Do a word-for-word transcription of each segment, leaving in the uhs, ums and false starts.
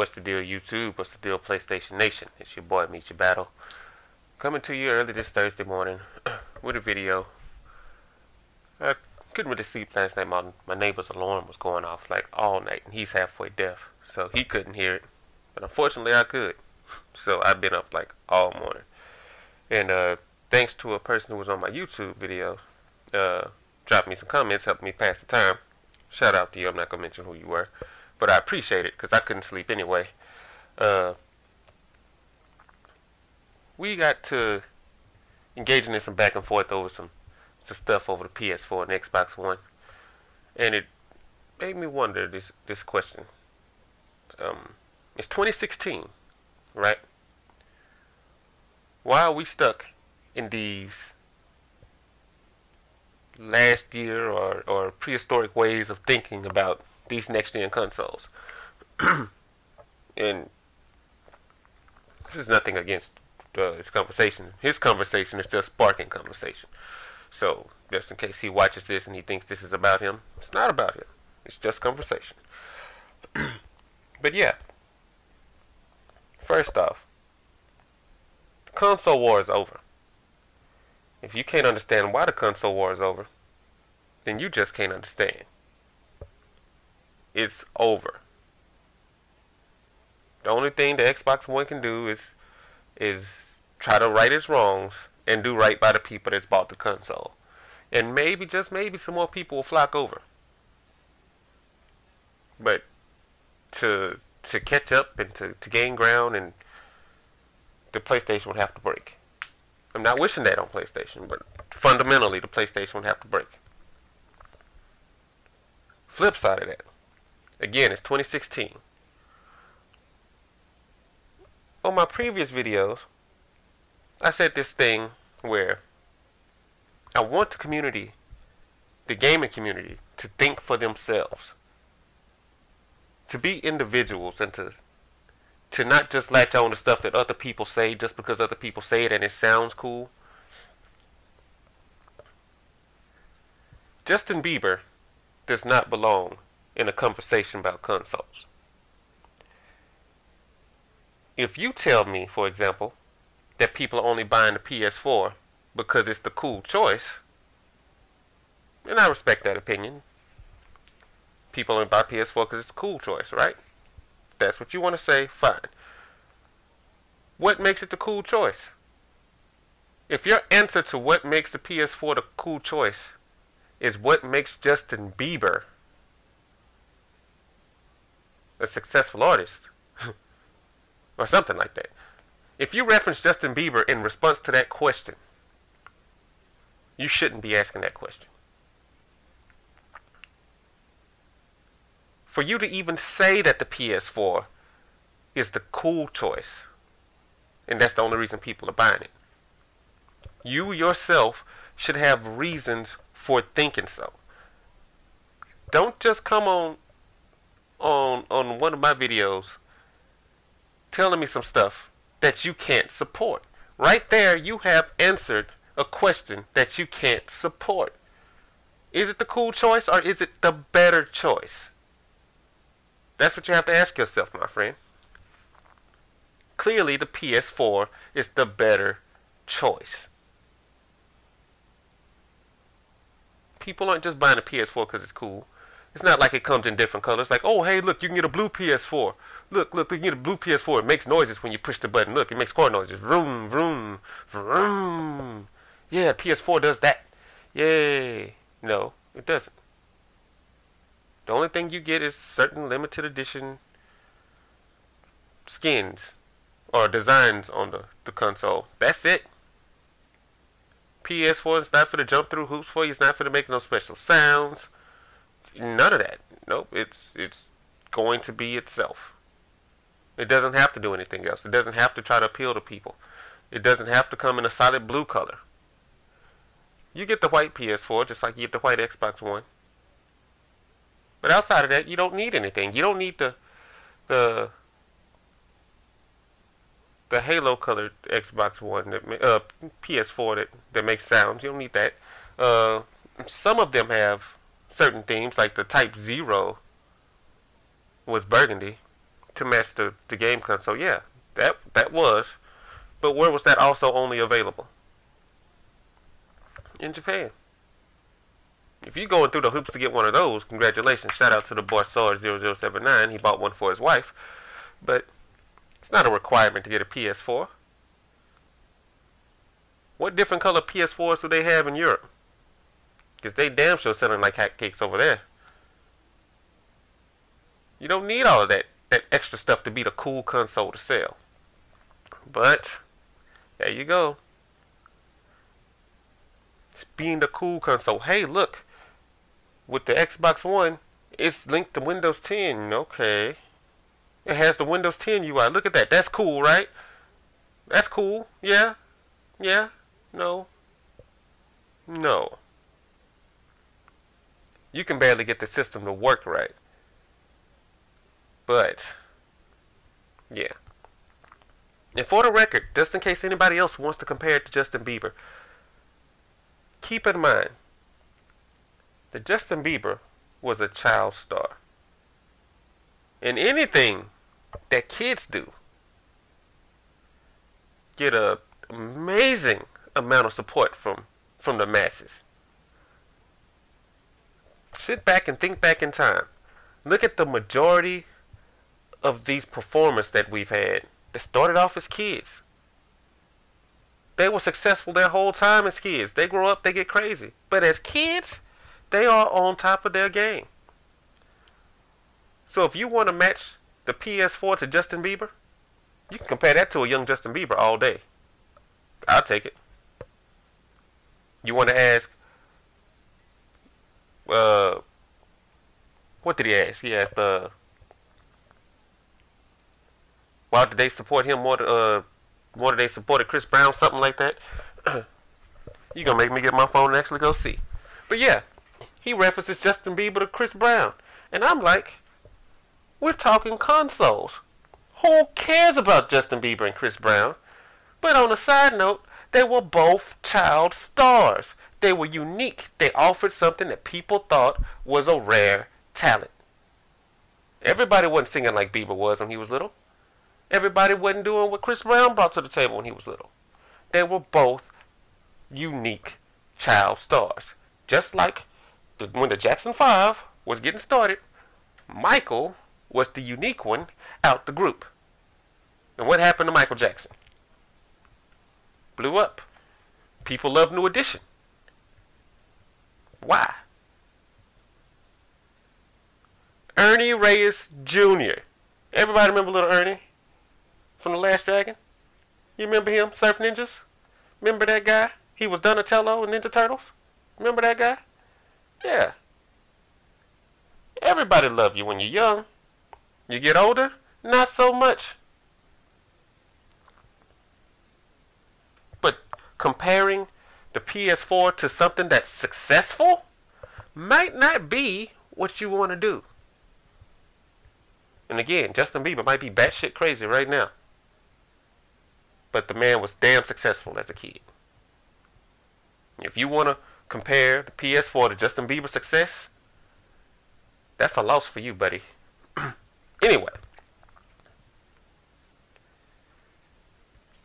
What's the deal, YouTube? What's the deal, PlayStation Nation? It's your boy, Michy Battle, coming to you early this Thursday morning with a video. I couldn't really sleep last night. My, my neighbor's alarm was going off like all night, and he's halfway deaf, so he couldn't hear it. But unfortunately, I could. So I've been up like all morning. And uh, thanks to a person who was on my YouTube video, uh, dropped me some comments, helped me pass the time. Shout out to you. I'm not going to mention who you were. But I appreciate it, because I couldn't sleep anyway. Uh, we got to engaging in some back and forth over some, some stuff over the P S four and Xbox One. And it made me wonder this, this question. Um, it's twenty sixteen, right? Why are we stuck in these last year or, or prehistoric ways of thinking about these next-gen consoles? And this is nothing against uh, his conversation. His conversation is just sparking conversation. So just in case he watches this and he thinks this is about him, it's not about him. It's just conversation. But yeah, first off, the console war is over. If you can't understand why the console war is over, then you just can't understand. It's over. The only thing the Xbox One can do is is try to right its wrongs and do right by the people that's bought the console. And maybe, just maybe, some more people will flock over. But to to catch up and to, to gain ground, and the PlayStation would have to break. I'm not wishing that on PlayStation, but fundamentally the PlayStation would have to break. Flip side of that, again, it's twenty sixteen. On my previous videos, I said this thing where I want the community, the gaming community, to think for themselves, to be individuals, and to to not just latch on to stuff that other people say just because other people say it and it sounds cool. Justin Bieber does not belong in a conversation about consoles. If you tell me, for example, that people are only buying the P S four because it's the cool choice, and I respect that opinion. People only buy P S four because it's a cool choice, right? That's what you want to say, fine. What makes it the cool choice? If your answer to what makes the P S four the cool choice is what makes Justin Bieber a successful artist, or something like that. If you reference Justin Bieber in response to that question, you shouldn't be asking that question. For you to even say that the P S four is the cool choice, and that's the only reason people are buying it, you yourself should have reasons for thinking so. Don't just come on on on one of my videos telling me some stuff that you can't support. Right there, you have answered a question that you can't support. Is it the cool choice, or is it the better choice? That's what you have to ask yourself, my friend. Clearly, the P S four is the better choice. People aren't just buying a P S four because it's cool. It's not like it comes in different colors. Like, oh, hey, look, you can get a blue P S four. Look, look, you can get a blue P S four. It makes noises when you push the button. Look, it makes car noises. Vroom, vroom, vroom. Yeah, P S four does that. Yay. No, it doesn't. The only thing you get is certain limited edition skins or designs on the, the console. That's it. P S four is not for the jump through hoops for you. It's not for to make no special sounds. None of that. Nope. It's it's going to be itself. It doesn't have to do anything else. It doesn't have to try to appeal to people. It doesn't have to come in a solid blue color. You get the white P S four just like you get the white Xbox One. But outside of that, you don't need anything. You don't need the the the Halo colored Xbox One, that uh, P S four that that makes sounds. You don't need that. Uh, some of them have certain themes, like the Type zero was burgundy. to match the, the game console. Yeah, that that was. But where was that also only available? In Japan. If you're going through the hoops to get one of those, congratulations. Shout out to the Borsaar zero zero seven nine. He bought one for his wife. But it's not a requirement to get a P S four. What different color P S fours do they have in Europe? Because they damn sure selling like hotcakes over there. You don't need all of that, that extra stuff to be the cool console to sell. But there you go. It's being the cool console. Hey, look. With the Xbox One, it's linked to Windows ten. Okay. It has the Windows ten U I. Look at that. That's cool, right? That's cool. Yeah. Yeah. No. No. You can barely get the system to work right. But, yeah. And for the record, just in case anybody else wants to compare it to Justin Bieber, keep in mind that Justin Bieber was a child star. And anything that kids do get an amazing amount of support from, from the masses. Sit back and think back in time. Look at the majority of these performers that we've had that started off as kids. They were successful their whole time as kids. They grow up, they get crazy. But as kids, they are on top of their game. So if you want to match the P S four to Justin Bieber, you can compare that to a young Justin Bieber all day. I'll take it. You want to ask, uh, what did he ask? He asked, uh, why did they support him more, uh, more did they support Chris Brown, something like that? You're going to make me get my phone and actually go see. But yeah, he references Justin Bieber to Chris Brown. And I'm like, we're talking consoles. Who cares about Justin Bieber and Chris Brown? But on a side note, they were both child stars. They were unique. They offered something that people thought was a rare talent. Everybody wasn't singing like Bieber was when he was little. Everybody wasn't doing what Chris Brown brought to the table when he was little. They were both unique child stars. Just like the, when the Jackson Five was getting started, Michael was the unique one out the group. And what happened to Michael Jackson? Blew up. People love New Edition. Why? Ernie Reyes Junior Everybody remember little Ernie from The Last Dragon? You remember him? Surf Ninjas? Remember that guy? He was Donatello in Ninja Turtles? Remember that guy? Yeah. Everybody loves you when you're young. You get older, not so much. But comparing the P S four to something that's successful might not be what you want to do. And again, Justin Bieber might be batshit crazy right now. But the man was damn successful as a kid. If you want to compare the P S four to Justin Bieber's success, that's a loss for you, buddy. Anyway,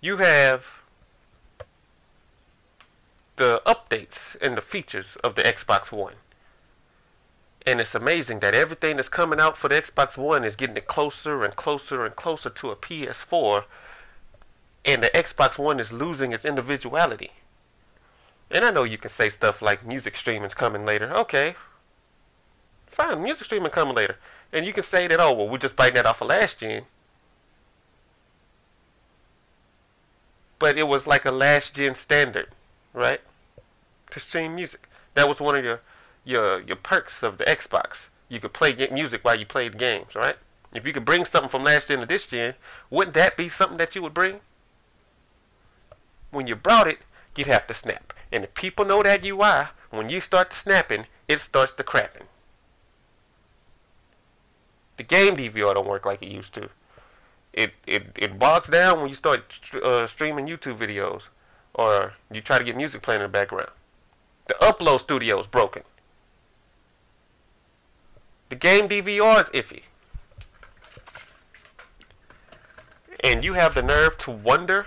you have the updates and the features of the Xbox One. And it's amazing that everything that's coming out for the Xbox One is getting it closer and closer and closer to a P S four. And the Xbox One is losing its individuality. And I know you can say stuff like music streaming's coming later. Okay. Fine, music streaming coming later. And you can say that, oh, well, we're just biting that off of last gen. But it was like a last gen standard, right? To stream music. That was one of your, your, your perks of the Xbox. You could play music while you played games, right? If you could bring something from last gen to this gen, wouldn't that be something that you would bring? When you brought it, you'd have to snap. And if people know that U I, when you start to snapping, it starts to crapping. The game D V R don't work like it used to. It it, it bogs down when you start uh, streaming YouTube videos or you try to get music playing in the background. The Upload Studio is broken. The game D V R is iffy. and you have the nerve to wonder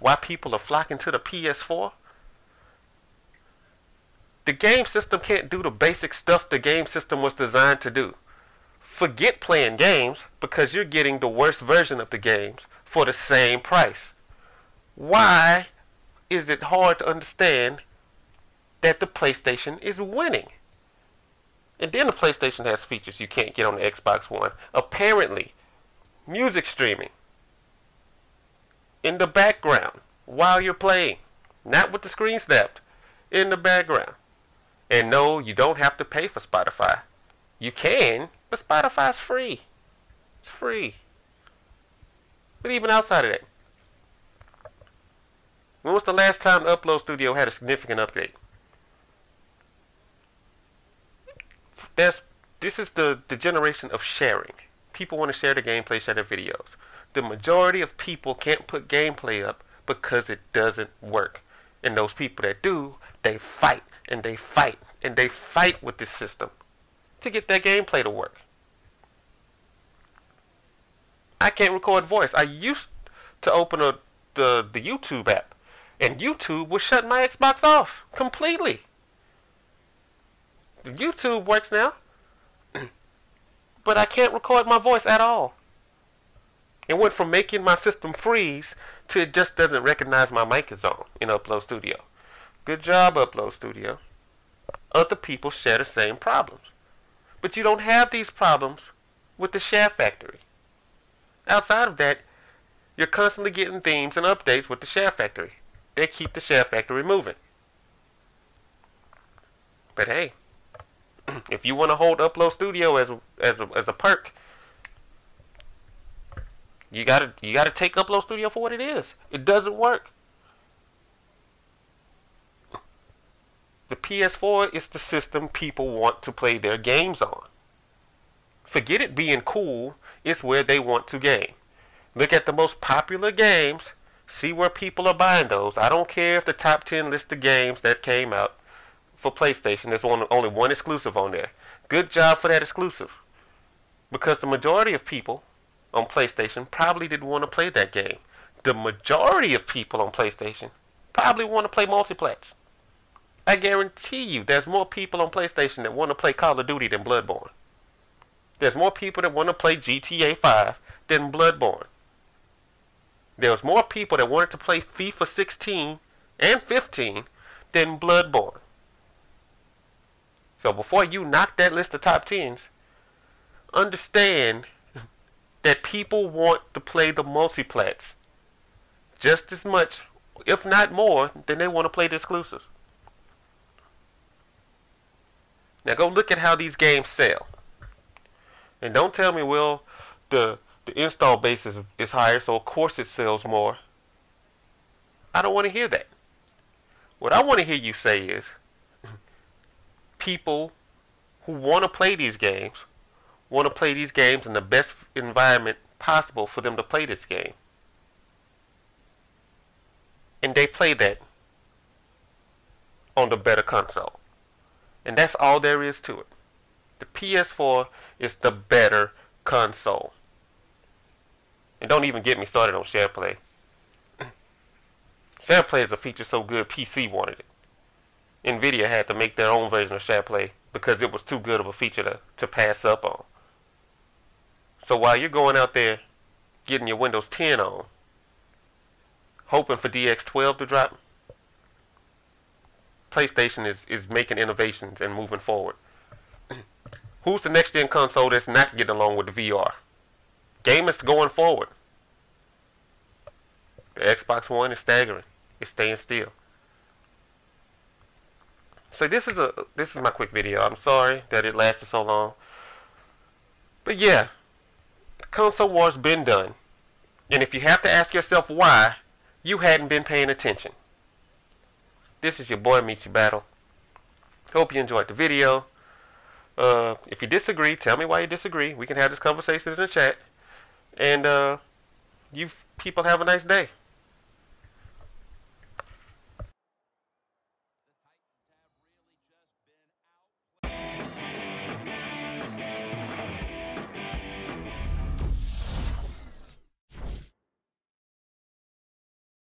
why people are flocking to the P S four? The game system can't do the basic stuff the game system was designed to do. Forget playing games, because you're getting the worst version of the games for the same price. Why is it hard to understand that the PlayStation is winning? And then the PlayStation has features you can't get on the Xbox One. Apparently, music streaming in the background while you're playing. Not with the screen snapped. In the background. And no, you don't have to pay for Spotify. You can, but Spotify's free. It's free. But even outside of that, when was the last time the Upload Studio had a significant update? That's, this is the, the generation of sharing. People want to share their gameplay, share their videos. The majority of people can't put gameplay up because it doesn't work. And those people that do, they fight and they fight and they fight with this system to get their gameplay to work. I can't record voice. I used to open a, the, the YouTube app, and YouTube would shut my Xbox off completely. YouTube works now, but I can't record my voice at all. It went from making my system freeze to it just doesn't recognize my mic is on in Upload Studio. Good job, Upload Studio. Other people share the same problems. But you don't have these problems with the Share Factory. Outside of that, you're constantly getting themes and updates with the Share Factory. They keep the Share Factory moving. But hey, if you want to hold Upload Studio as a, as a, as a perk, you gotta you gotta take Upload Studio for what it is. It doesn't work. The P S four is the system people want to play their games on. Forget it being cool. It's where they want to game. Look at the most popular games. See where people are buying those. I don't care if the top ten list of games that came out for PlayStation, there's only one exclusive on there. Good job for that exclusive, because the majority of people on PlayStation probably didn't want to play that game. The majority of people on PlayStation probably want to play multiplats. I guarantee you there's more people on PlayStation that want to play Call of Duty than Bloodborne. There's more people that want to play G T A five than Bloodborne. There's more people that wanted to play FIFA sixteen and fifteen than Bloodborne. So before you knock that list of top tens, understand that people want to play the multiplats just as much, if not more, than they want to play the exclusives. Now go look at how these games sell. And don't tell me, well, the, the install base is, is higher, so of course it sells more. I don't want to hear that. What I want to hear you say is, people who want to play these games want to play these games in the best environment possible for them to play this game, and they play that on the better console, and that's all there is to it. The P S four is the better console, and don't even get me started on SharePlay. SharePlay is a feature so good P C wanted it. Nvidia had to make their own version of SharePlay because it was too good of a feature to, to pass up on. So while you're going out there getting your Windows ten on, hoping for D X twelve to drop, PlayStation is, is making innovations and moving forward. Who's the next gen console that's not getting along with the V R? Game is going forward. The Xbox One is staggering. It's staying still. So this is a this is my quick video. I'm sorry that it lasted so long. But yeah, the console war's been done. And if you have to ask yourself why, you hadn't been paying attention. This is your boy Michy Battle. Hope you enjoyed the video. Uh, if you disagree, tell me why you disagree. We can have this conversation in the chat. And uh, you people have a nice day.